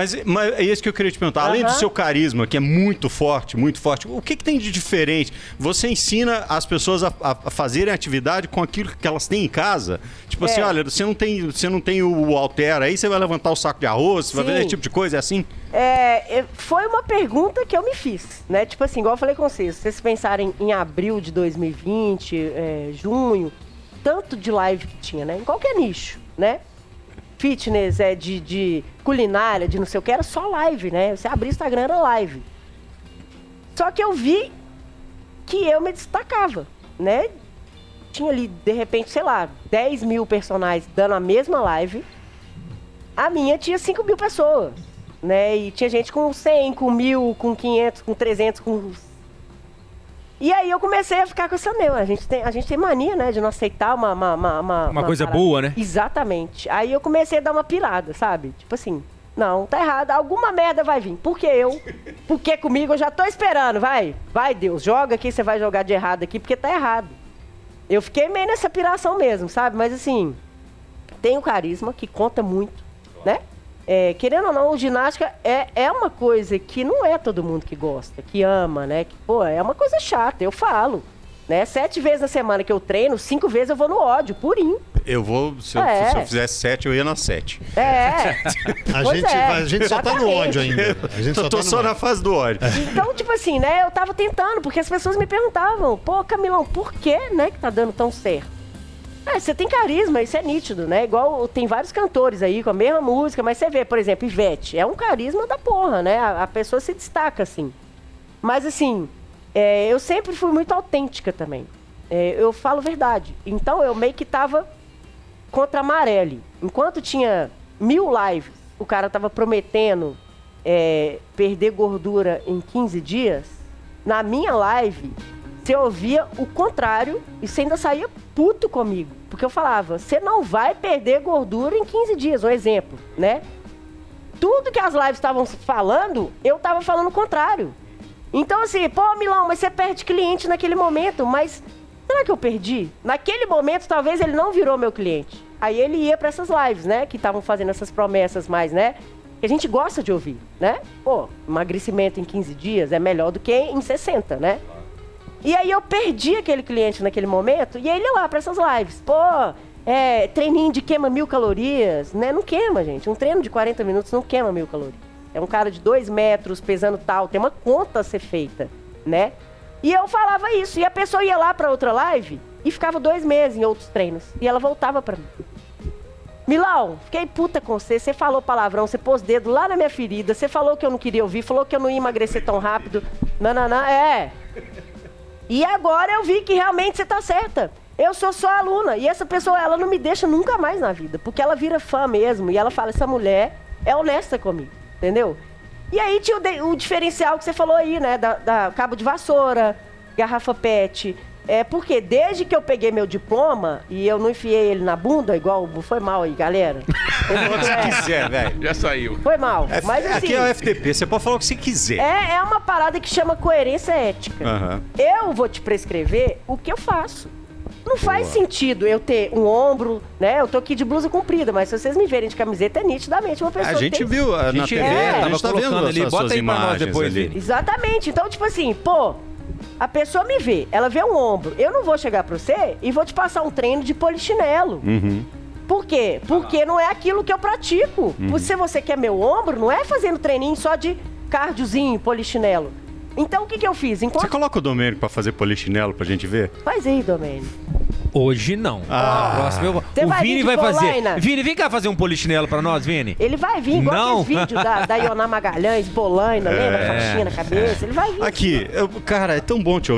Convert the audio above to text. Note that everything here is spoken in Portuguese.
Mas é isso que eu queria te perguntar. Além do seu carisma, que é muito forte, o que tem de diferente? Você ensina as pessoas a fazerem atividade com aquilo que elas têm em casa? Tipo assim, olha, você não tem o halter, aí você vai levantar o saco de arroz, você vai fazer esse tipo de coisa, é assim? É, foi uma pergunta que eu me fiz, né? Tipo assim, igual eu falei com vocês, se vocês pensarem em abril de 2020, junho, tanto de live que tinha, né? Em qualquer nicho, né? Fitness, de culinária, de não sei o que, era só live, né? Você abria o Instagram, era live. Só que eu vi que eu me destacava, né? Tinha ali, de repente, sei lá, 10 mil personagens dando a mesma live. A minha tinha 5 mil pessoas, né? E tinha gente com 100, com 1.000, com 500, com 300, com... E aí eu comecei a ficar com essa meu. A gente tem mania, né, de não aceitar uma coisa parada. Boa, né? Exatamente. Aí eu comecei a dar uma pirada, sabe? Tipo assim, não, tá errado. Alguma merda vai vir. Porque comigo eu já tô esperando. Vai, Deus, joga aqui, você vai jogar de errado aqui, porque tá errado. Eu fiquei meio nessa piração mesmo, sabe? Mas assim, tem o carisma, que conta muito, né? É, querendo ou não, ginástica é uma coisa que não é todo mundo que gosta, que ama, né? Que, pô, é uma coisa chata, eu falo. Né? 7 vezes na semana que eu treino, 5 vezes eu vou no ódio, purinho. Eu vou, se eu fizesse 7, eu ia na 7. A gente só tá no ódio ainda. Tô só na fase do ódio. Então, tipo assim, né? Eu tava tentando, porque as pessoas me perguntavam, pô, Camilão, por que, né, que tá dando tão certo? Você tem carisma, isso é nítido, né? Igual tem vários cantores aí com a mesma música, mas você vê, por exemplo, Ivete, é um carisma da porra, né? A pessoa se destaca, assim. Mas, assim, eu sempre fui muito autêntica também. Eu falo verdade. Então, eu meio que tava contra a maré ali. Enquanto tinha 1000 lives, o cara tava prometendo perder gordura em 15 dias, na minha live, você ouvia o contrário e você ainda saía puto comigo. Porque eu falava, você não vai perder gordura em 15 dias, um exemplo, né? Tudo que as lives estavam falando, eu tava falando o contrário. Então assim, pô, Milão, mas você perde cliente naquele momento, mas será que eu perdi? Naquele momento, talvez ele não virou meu cliente. Aí ele ia pra essas lives, né? Que estavam fazendo essas promessas mais, né? Que a gente gosta de ouvir, né? Pô, emagrecimento em 15 dias é melhor do que em 60, né? E aí eu perdi aquele cliente naquele momento e ele ia lá para essas lives. Pô, treininho de queima 1000 calorias, né? Não queima, gente. Um treino de 40 minutos não queima 1000 calorias. É um cara de 2 metros, pesando tal, tem uma conta a ser feita, né? E eu falava isso. E a pessoa ia lá para outra live e ficava 2 meses em outros treinos. E ela voltava para mim. Milão, fiquei puta com você falou palavrão, você pôs dedo lá na minha ferida, você falou que eu não queria ouvir, falou que eu não ia emagrecer tão rápido. E agora eu vi que realmente você tá certa. Eu sou só aluna. E essa pessoa, ela não me deixa nunca mais na vida. Porque ela vira fã mesmo. E ela fala, essa mulher é honesta comigo. Entendeu? E aí tinha o diferencial que você falou aí, né? Da cabo de vassoura, garrafa pet. Porque desde que eu peguei meu diploma e eu não enfiei ele na bunda, igual foi mal aí, galera. Fala o que você quiser, velho. Já saiu. Foi mal. Mas assim, aqui é o FDP, você pode falar o que você quiser. É uma parada que chama coerência ética. Uhum. Eu vou te prescrever o que eu faço. Não faz sentido eu ter um ombro, né? Eu tô aqui de blusa comprida, mas se vocês me verem de camiseta, é nitidamente uma pessoa. A gente viu na TV, tava colocando ali, bota aí pra nós depois ali. Exatamente. Então, tipo assim, pô. A pessoa me vê, ela vê um ombro. Eu não vou chegar pra você e vou te passar um treino de polichinelo. Uhum. Por quê? Porque não é aquilo que eu pratico. Uhum. Se você quer meu ombro, não é fazendo treininho só de cardiozinho, polichinelo. Então o que eu fiz? Você coloca o Domênico pra fazer polichinelo pra gente ver? Faz aí, Domênico. Hoje não. Próximo eu vou. O Vini vai fazer. Vini, vem cá fazer um polichinelo pra nós, Vini. Ele vai vir, igual não. Aqueles vídeos da Ioná Magalhães, Bolaina, lembra? Faxina na cabeça. Ele vai vir. Aqui, cara, é tão bom te ouvir.